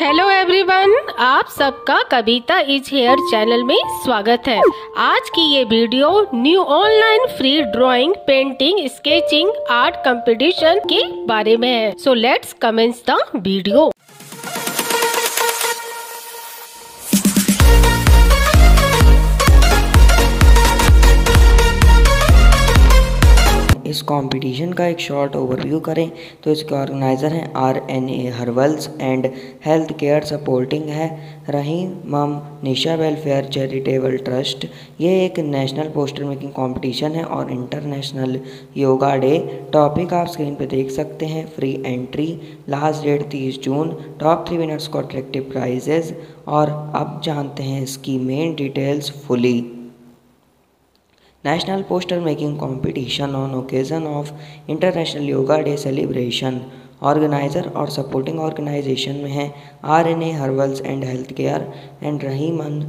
Hello everyone, आप सबका कविता is here channel में स्वागत है। आज की ये video new online free drawing, painting, sketching, art competition के बारे में है। So let's comments the video. इस कंपटीशन का एक शॉर्ट ओवरव्यू करें तो इसके ऑर्गेनाइज़र हैं R.N.A. Herbals and health care, supporting है रहीं मम निशा वेलफेयर चैरिटेबल ट्रस्ट। ये एक नेशनल पोस्टर मेकिंग कंपटीशन है और इंटरनेशनल योगा डे। टॉपिक आप स्क्रीन पर देख सकते हैं। फ्री एंट्री, लास्ट डेट 30 जून। टॉप 3 विनर्स को अट्रैक्टिव प्राइजेज। और अब जानते हैं इसकी main details fully. National Poster Making Competition on occasion of International Yoga Day Celebration। Organiser और सपोर्टिंग ऑर्गेनाइजेशन में हैं R.N.A. Herbals and health care and रहीं मम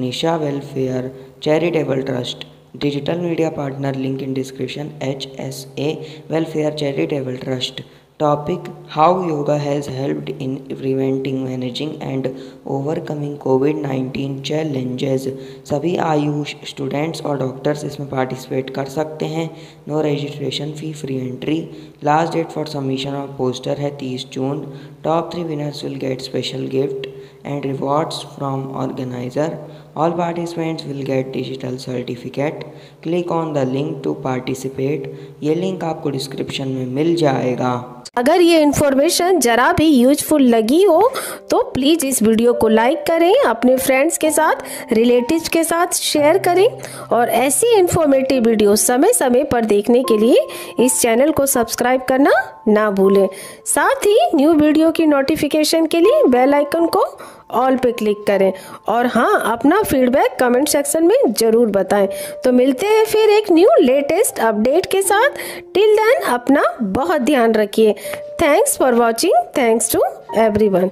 Nisha welfare charitable trust. Digital media partner, link in description, H.S.A. Welfare charitable trust. Topic how yoga has helped in preventing, managing and overcoming कोविड-19 challenges. सभी AYUSH students और doctors इसमें participate कर सकते हैं। No registration fee, free entry. Last date for submission of poster है 30 जून। Top 3 winners will get special gift and rewards from organiser. All participants will get digital certificate. Click on the link to participate. ये link आपको description में मिल जाएगा। अगर ये information जरा भी यूजफुल लगी हो तो प्लीज़ इस वीडियो को लाइक करें, अपने फ्रेंड्स के साथ, रिलेटिव्स के साथ शेयर करें। और ऐसी इन्फॉर्मेटिव वीडियो समय समय पर देखने के लिए इस चैनल को सब्सक्राइब करना ना भूलें। साथ ही न्यू वीडियो की नोटिफिकेशन के लिए बेल आइकन को ऑल पे क्लिक करें। और हाँ, अपना फीडबैक कमेंट सेक्शन में ज़रूर बताएं। तो मिलते हैं फिर एक न्यू लेटेस्ट अपडेट के साथ। टिल देन अपना बहुत ध्यान रखिए। Thanks for watching. Thanks to everyone.